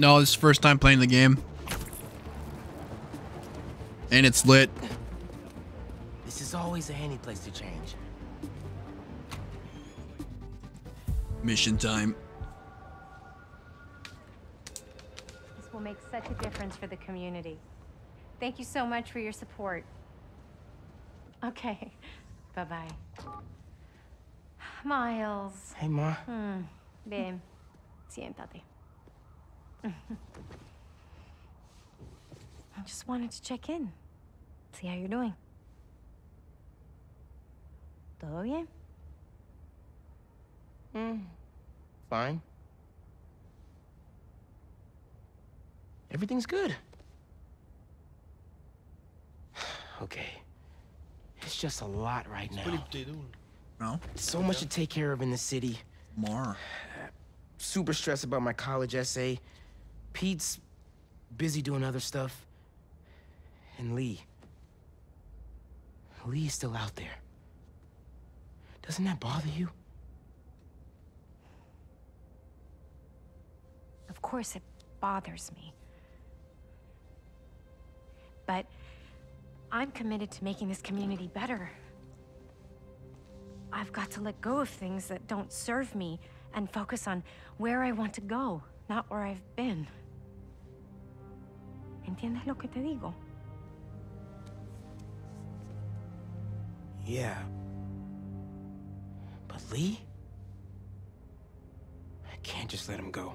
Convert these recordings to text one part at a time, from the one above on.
No, this is the first time playing the game. And it's lit. This is always a handy place to change. Mission time. This will make such a difference for the community. Thank you so much for your support. Okay, bye-bye. Miles. Hey, Ma. Bien. Siéntate. I just wanted to check in. See how you're doing. ¿Todo bien? Fine. Everything's good. Okay. It's just a lot right now. No? So much to take care of in the city. More. Super stressed about my college essay. Pete's busy doing other stuff. And Lee. Lee's still out there. Doesn't that bother you? Of course it bothers me. But I'm committed to making this community better. I've got to let go of things that don't serve me and focus on where I want to go, not where I've been. ¿Entiendes lo que te digo? Yeah. But Lee? I can't just let him go.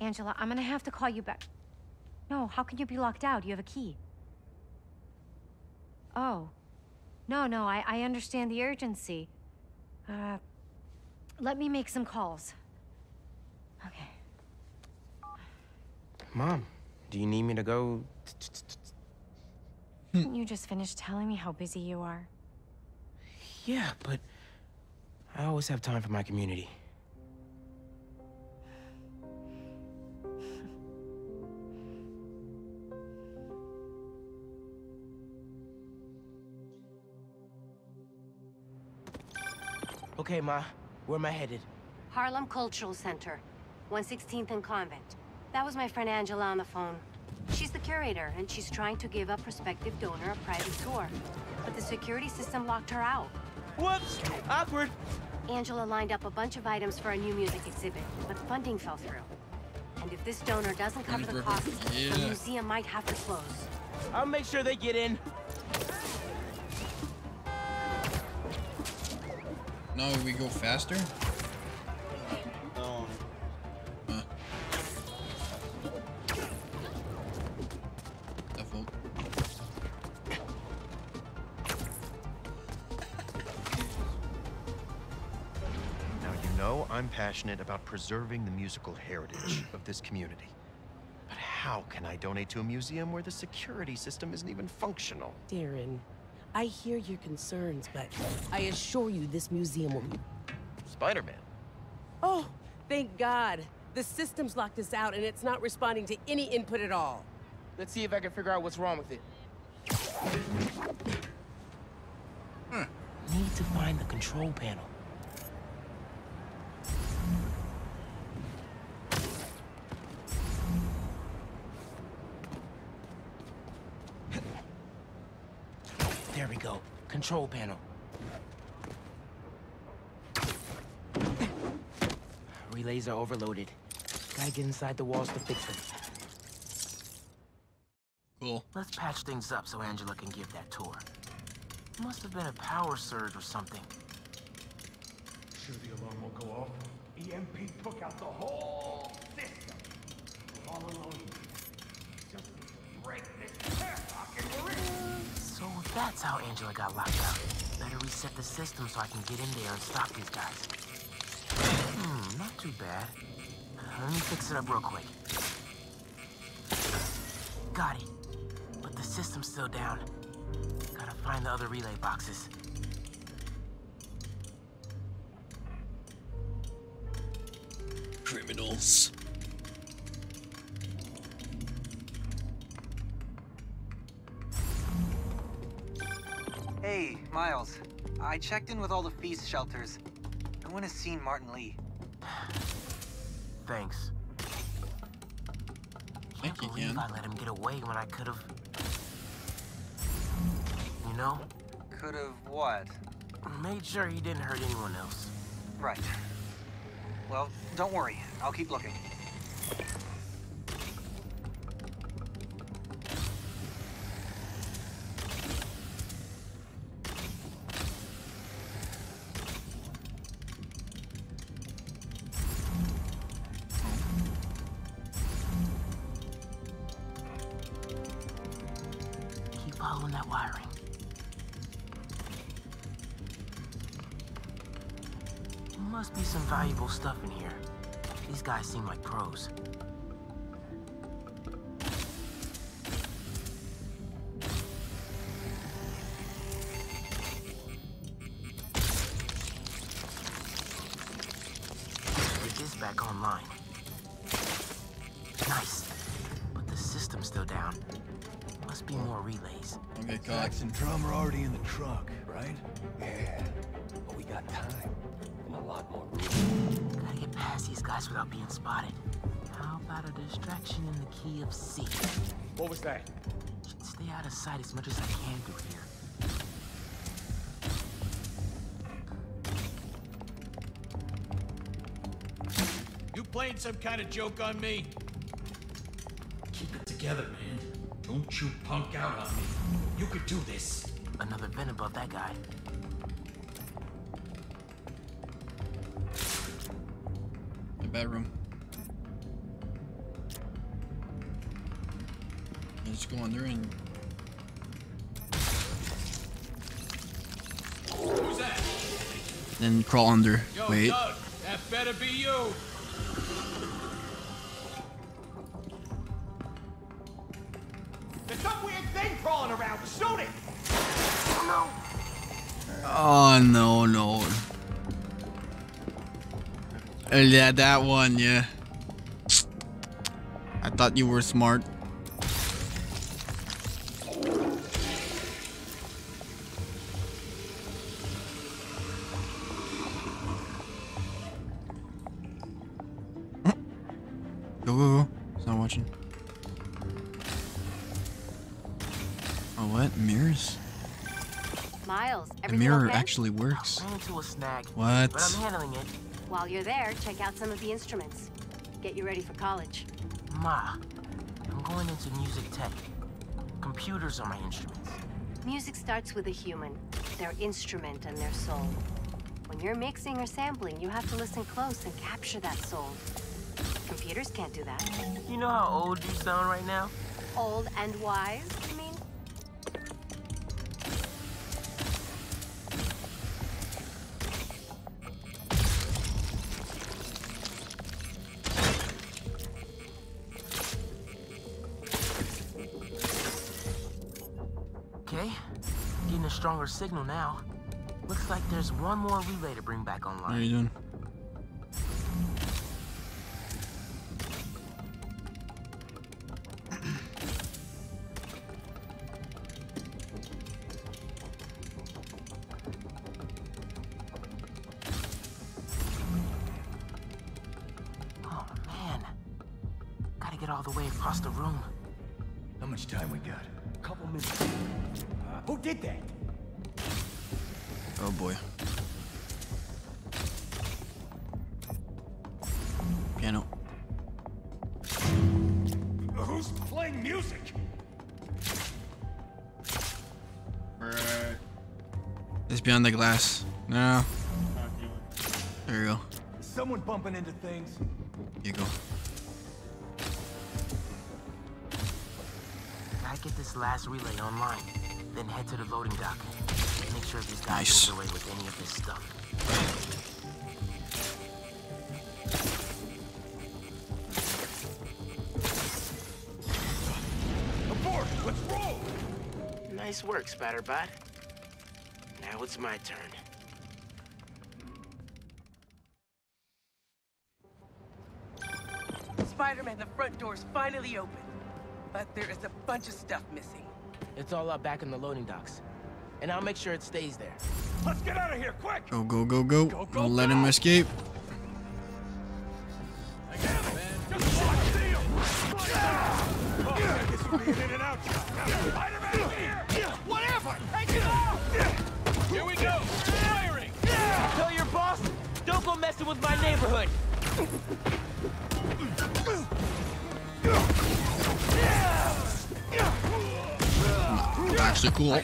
Angela, I'm gonna have to call you back. No, how can you be locked out? You have a key. Oh. No, I understand the urgency. Let me make some calls. Okay. Mom, do you need me to go? Didn't you just finish telling me how busy you are? Yeah, but I always have time for my community. Okay, Ma. Where am I headed? Harlem Cultural Center, 116th and Convent. That was my friend Angela on the phone. She's the curator, and she's trying to give a prospective donor a private tour. But the security system locked her out. Whoops! Awkward! Angela lined up a bunch of items for a new music exhibit, but funding fell through. And if this donor doesn't cover the cost, the museum might have to close. I'll make sure they get in. No, we go faster? No. Now, you know I'm passionate about preserving the musical heritage of this community. But how can I donate to a museum where the security system isn't even functional? Darren. I hear your concerns, but I assure you this museum will be... Spider-Man. Oh, thank God. The system's locked us out and it's not responding to any input at all. Let's see if I can figure out what's wrong with it. Need to find the control panel. There we go. Control panel. Relays are overloaded. Gotta get inside the walls to fix them. Cool. Let's patch things up so Angela can give that tour. Must have been a power surge or something. Sure the alarm will go off. EMP took out the whole system. We're all alone. Just break this hair pocket and we're in. So if that's how Angela got locked out, better reset the system so I can get in there and stop these guys. Not too bad. Let me fix it up real quick. Got it. But the system's still down. Gotta find the other relay boxes. Criminals. Hey, Miles. I checked in with all the feast shelters. I want to see Martin Lee. Thanks. Can't believe I let him get away when I could have. You know? Could have what? Made sure he didn't hurt anyone else. Right. Well, don't worry. I'll keep looking. Stuff in here. These guys seem like pros. Get this back online. Nice. But the system's still down. Must be more relays. Okay, Cox and Drum are already in the truck, right? Yeah. But we got time. And a lot more room. Gotta get past these guys without being spotted. How about a distraction in the key of C? What was that? Should stay out of sight as much as I can through here. You playing some kind of joke on me? Keep it together, man. Don't you punk out on me. You could do this. Another vent above that guy. Bedroom. Let's go on there and. Who's that? Then crawl under. Yo, wait. Doug, that better be you. There's some weird thing crawling around. Shoot it! No. Oh no no. Yeah, that one, yeah. I thought you were smart. Go, go, go. He's not watching. Oh, what? Mirrors? Miles, the mirror actually works. Into a snag. What? But I'm handling it. While you're there, check out some of the instruments. Get you ready for college. Ma, I'm going into music tech. Computers are my instruments. Music starts with a human, their instrument and their soul. When you're mixing or sampling, you have to listen close and capture that soul. Computers can't do that. You know how old you sound right now? Old and wise, you mean? Stronger signal now. Looks like there's one more relay to bring back online. How are you doing? Oh man, gotta get all the way across the room. How much time we got? A couple minutes. Who did that? Oh boy. Piano. Who's playing music? It's beyond the glass. No. There you go. Is someone bumping into things? Here you go. Gotta get this last relay online. Then head to the loading dock. Make sure these guys nice. Don't get away with any of this stuff. Abort! Let's roll! Nice work, Spider-Bot. Now it's my turn. Spider-Man, the front door's finally open. But there is a bunch of stuff missing. It's all up back in the loading docks. and I'll make sure it stays there. Let's get out of here, quick! Go, go, go, go. Don't let him escape. I got him, man. Just watch him. Oh, this will be an in and out shot. Spider-Man here! Whatever! Take it out! Here we go! Firing! Tell your boss, don't go messing with my neighborhood! Actually cool.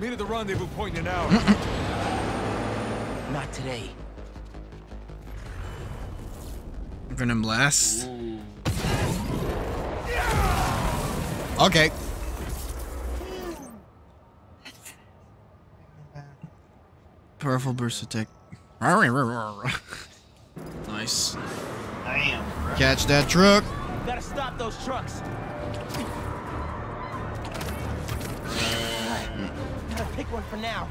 Meet at the rendezvous point in an hour. Not today. Venom blast. Okay. Powerful burst attack. Nice. Damn. Catch that truck. Gotta stop those trucks. Pick one for now.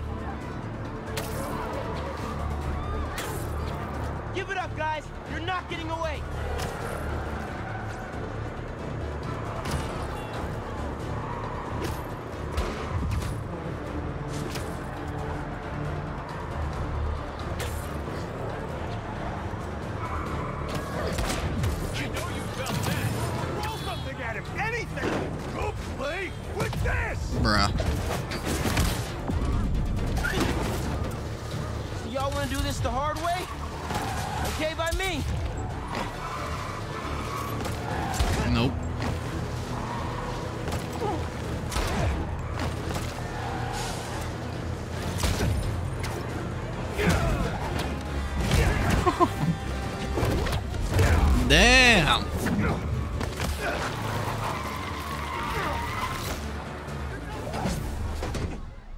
Give it up, guys. You're not getting away.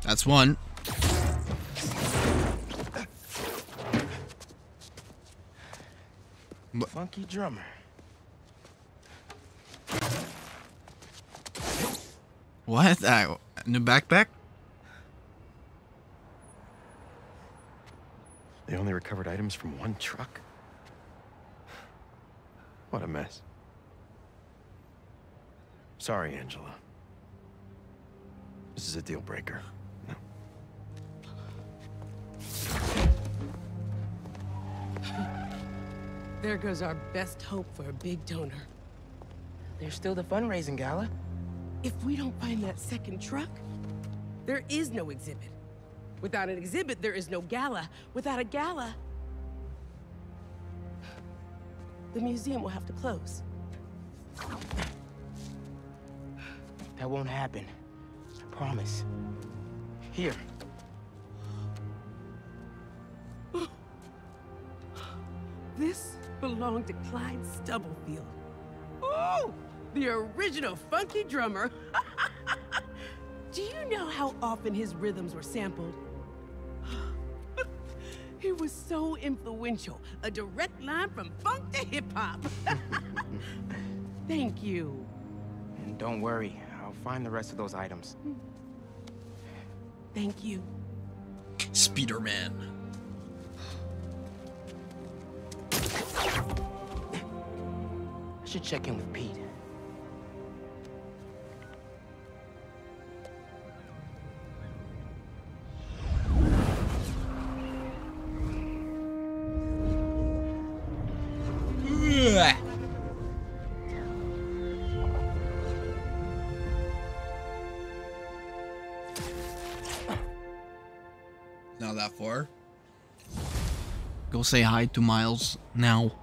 That's one. Funky drummer. What? New backpack? They only recovered items from one truck? What a mess. Sorry, Angela. This is a deal breaker. There goes our best hope for a big donor. There's still the fundraising gala. If we don't find that second truck, there is no exhibit. Without an exhibit, there is no gala. Without a gala, the museum will have to close. That won't happen. I promise. Here. This belonged to Clyde Stubblefield. Ooh! The original funky drummer. Do you know how often his rhythms were sampled? He was so influential. A direct line from funk to hip-hop. Thank you. And don't worry. I'll find the rest of those items. Thank you. Spider-Man. I should check in with Pete. Not that far. Go say hi to Miles now.